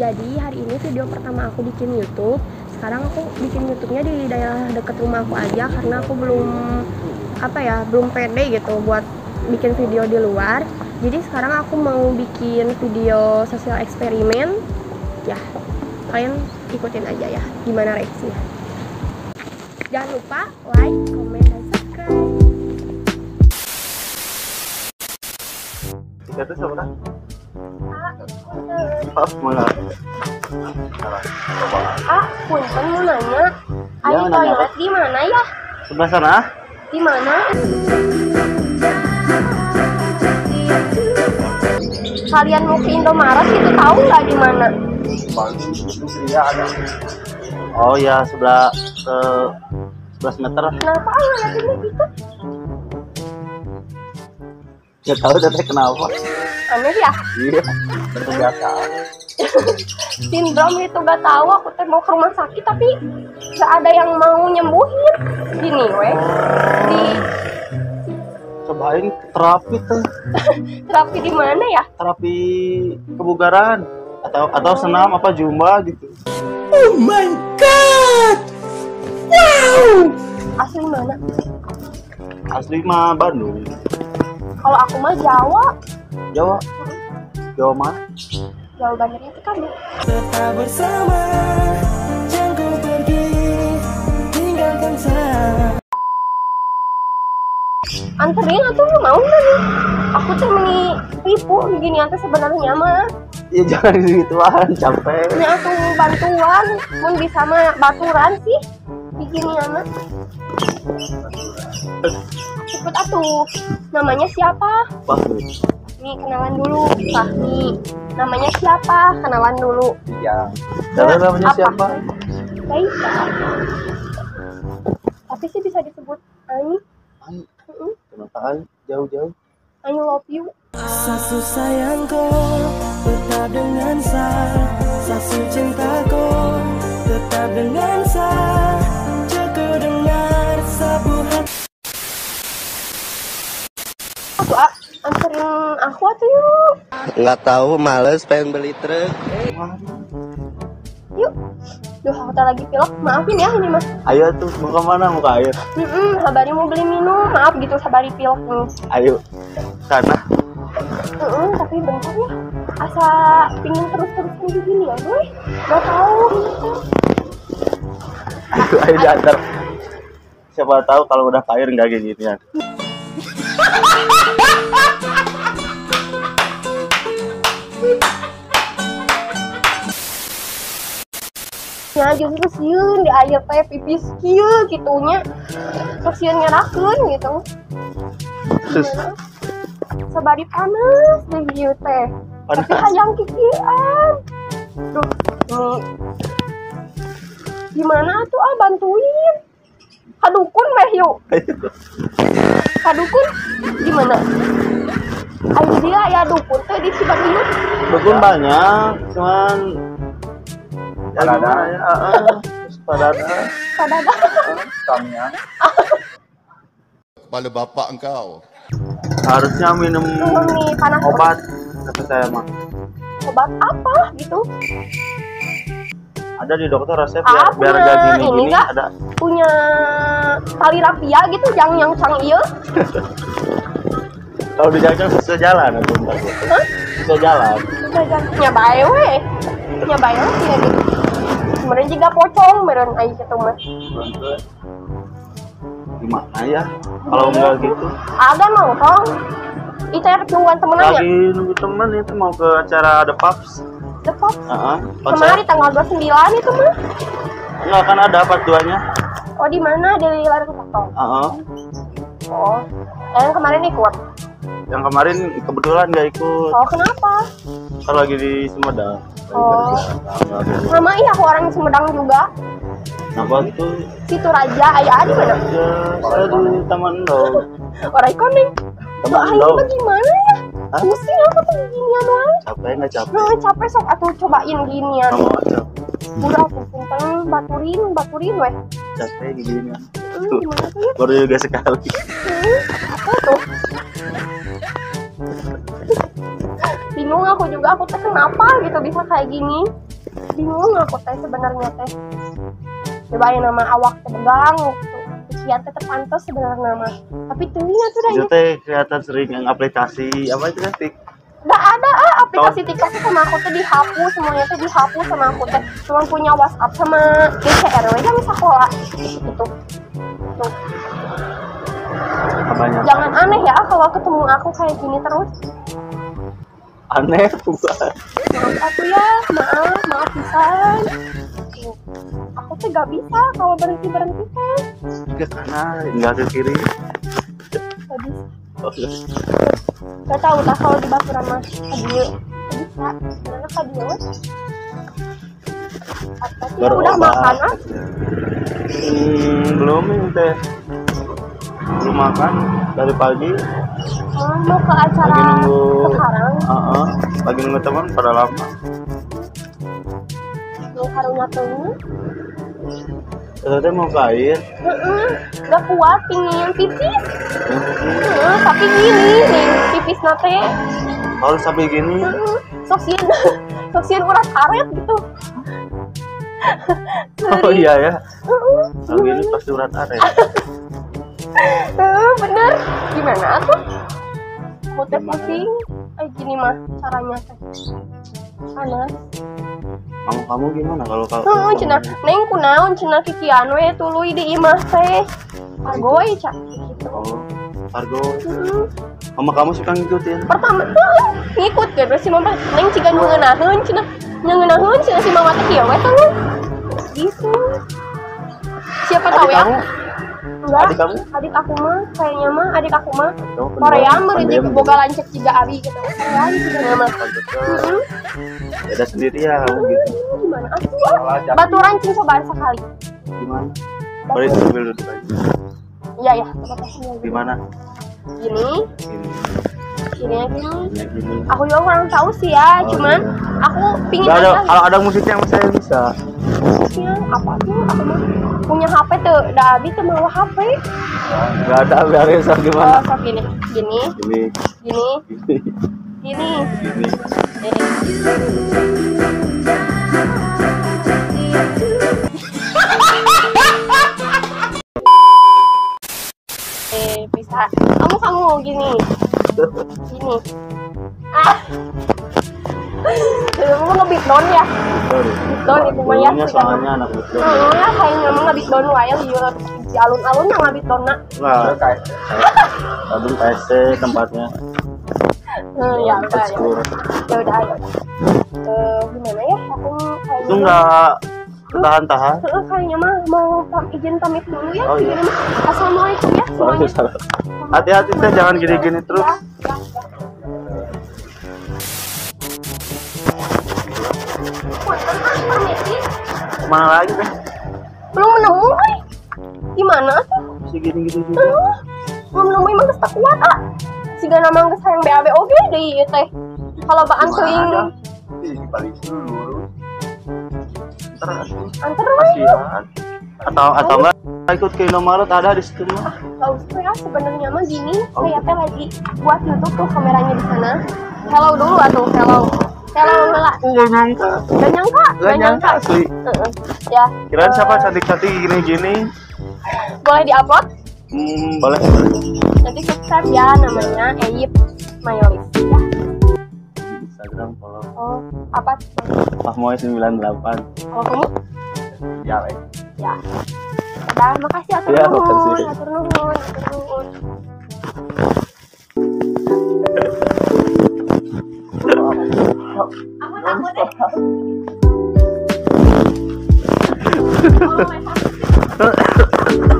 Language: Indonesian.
Jadi hari ini video pertama aku bikin YouTube. Sekarang aku bikin YouTube-nya di daerah dekat rumah aku aja karena aku belum pede gitu buat bikin video di luar. Jadi sekarang aku mau bikin video sosial eksperimen. Ya, kalian ikutin aja ya gimana reaksinya. Jangan lupa like, comment, dan subscribe. Tiga tuh sama kan? Pas mulai. Punten mau nanya, ayo toilet di mana ya? Sebelah sana. Di mana? Kalian mau ke Indomaret itu tahu nggak di mana? Iya ada. Oh ya sebelah 11 meter. Kenapa ayo lihatnya gitu? Ya tahu teteh kenapa? Aneh ya? Iya, terbiasa. Sindrom itu gak tahu. Aku teh mau ke rumah sakit tapi gak ada yang mau nyembuhin. Gini weh. Cobain terapi tuh. Terapi di mana ya? Terapi kebugaran atau senam apa zumba gitu. Oh my god. Wow. Asli mana? Asli mah Bandung. Kalau aku mah Jawa mah. Jawa Bandungnya itu kan ya. Tetap bersama, jangan kau pergi, tinggalkan saya. Anterin atau lu mau nggak nih? Aku tuh menipu begini antar sebenarnya mah. Ya jangan gituan, capek. Ini aku bantuan, mun bisa mah baturan sih, begini anak. Cepet atuh, namanya siapa? Fahmi. Nih kenalan dulu, Fahmi. Namanya siapa? Kenalan dulu. Iya. Nah, namanya apa? Siapa? Raisa. Tapi sih bisa disebut Ani. Ani. Kenapa jauh-jauh? I love you. Sasu sayangku, tetap dengan saya. Sasu cintaku, tetap dengan saya. Cukup dengar sabuhan. Anterin aku atuh yuk. Nggak tahu, males pengen beli truk. Yuk. Duh, aku lagi pilok. Maafin ya ini mas. Ayo tuh, mau ke mana? Mau ke air? Habari mau beli minum. Maaf gitu, habari pilok nih. Ayo, sana. Tapi bentar ya. Asa pingin terus-terusan begini ya, gue. Nggak tahu. Ayo diantar. Siapa tahu kalau udah ke air nggak kayak gini ya. Nah justru siun di air teh pipis kieu kitunya terus siun ngerakeun gitu terus sabari panas di ieu teh tapi hayang kikian tuh ini gimana tuh bantuin kadukun meh yuk kadukun gimana ayo dia ya dukun tuh di Sumedang dukun banyak cuman Padada. Kamnya. Kepala bapak engkau. Harusnya minum panas obat kata saya mah. Obat apa gitu? Ada di dokter resep ya biar gak gini-gini ada. Punya tali rafia gitu yang cang ieu. Kalau dijajang bisa jalan aku entar. Hah? Bisa jalan. Jajangnya bae we. Ya banyak sih ya gitu. Kemarin juga pocong meren aja gitu mas. Gimana ya? Kalau enggak gitu. Ada nongkrong. Itu ya nungguan temenannya. Lagi nunggu temen itu mau ke acara The Pops. The Pops? Kemarin tanggal 29 itu mah. Enggak kan ada part 2-nya. Oh di mana? Di Larang Kotong. Oh. Yang kemarin ikut. Yang kemarin kebetulan nggak ikut. Oh kenapa? Kalau lagi di Sumedang. Oh, sama iya aku orang Sumedang juga. Apa itu? Situ Raja, ayah di mana? Saya di Taman Dong. Orang koneng. Taman Dong. Ayah gimana ya? Pusing aku tuh beginian doang. Capek nggak capek? Nggak capek sok aku cobain ginian. Udah aku simpen baturin weh. Capek ginian. Gimana tuh ya? Baru juga sekali. Apa tuh? Bingung aku juga, aku teh kenapa gitu bisa kayak gini. Bingung aku teh sebenarnya teh. Cobain nama awak tegang waktu ujian teh terpantau sebenarnya nama. Tapi telinga tuh dah. Itu teh kelihatan sering yang aplikasi apa itu kan tik. Nggak ada ah aplikasi TikTok sama aku tuh dihapus semuanya tuh dihapus sama aku teh. Cuma punya WhatsApp sama DCRW kami sekolah gitu. Tuh. Banyak. Jangan aneh ya kalau ketemu aku kayak gini terus. Aneh pula. Maaf aku ya, maaf pisan. Aku tuh gak bisa kalau berhenti kan. Ke kanan, nggak ke kiri. Gak bisa. Oh, gak tahu tak kalau di Bapuran mas. Aduh, gak bisa. Karena kadio. Atau udah makan ah? Belum teh. Belum makan dari pagi. Oh, mau ke acara lagi nunggu, sekarang? Lagi nunggu teman pada lama. Mau karunya tuh? Ternyata mau ke air? Gak kuat, pingin pipis. Tapi gini, pipis nate. Harus sampai gini? Soksian urat karet gitu. Oh iya ya? Kalau gini pasti urat karet. Bener, gimana aku? Aku teh pusing. Gini mah caranya teh. Panas. Kamu gimana kalau? Cenah, neng kunaon cenah kikian we tuluy di imah teh. Argoy cak gitu. Oh, argoy. Mama kamu suka ngikutin? Pertama tuh ngikut kan si mama. Neng ciga ngeuneunaheun cenah. Ngeuneunaheun cenah si mama teh kieu we teh. Gitu. Siapa tahu ya? Enggak, adik aku mah, kayaknya mah adik aku mah Korea merujuk ke boga lancek juga abi gitu. Korea juga mah. Ada sendiri ya gitu. Gimana? Aku batu rancing cobaan sekali. Gimana? Boleh sambil duduk aja. Iya ya, tempat sini. Di mana? Gini. Aku juga kurang tahu sih ya, cuman aku pingin aja. Kalau ada musiknya saya bisa. Musiknya apa tuh? Aku mah punya HP tuh, Dabi tuh mau HP. Enggak ada, biarin sok gimana? Sok gini. Bisa. Kamu gini. Ah. Kamu nge-beat down ya? Beat down itu mah ya. Soalnya anak beat down. Nah, kayaknya mah nge-beat down wae di alun-alun yang nge-beat down na. Nah, kayak alun PC tempatnya. Ya udah ya. Ya udah. Gimana ya? Aku kayak itu enggak tahan-tahan. Kayaknya mah mau izin pamit dulu ya. Gimana? Assalamualaikum ya semuanya. Hati-hati teh jangan gini-gini terus. Mana lagi teh? Belum nemu, eh. Gimana tuh? Si gini gitu juga. Belum nemu emang geus tak kuat, ah. Siga namang geus hayang BAB oge deui ieu teh. Kalau baan teuing. Ih, balik dulu. Terus antar wae. Atau enggak ikut ke Indomaret ada di situ mah. Enggak usah ya, sebenarnya mah gini, saya teh lagi buat YouTube tuh kameranya di sana. Hello dulu atuh, hello. Kalau ngelak Gak nyangka asli. Ya. Kirain siapa cantik-cantik gini-gini. Boleh diupload? Boleh. Nanti subscribe ya, namanya Eyip Mayoris ya. Instagram follow. Oh, apa? Pahmoy98. Kalau kamu? Ya, Le. Ya. Udah, makasih atur nuhun. Ya, atur nuhun. Aku takut deh. Oh my God.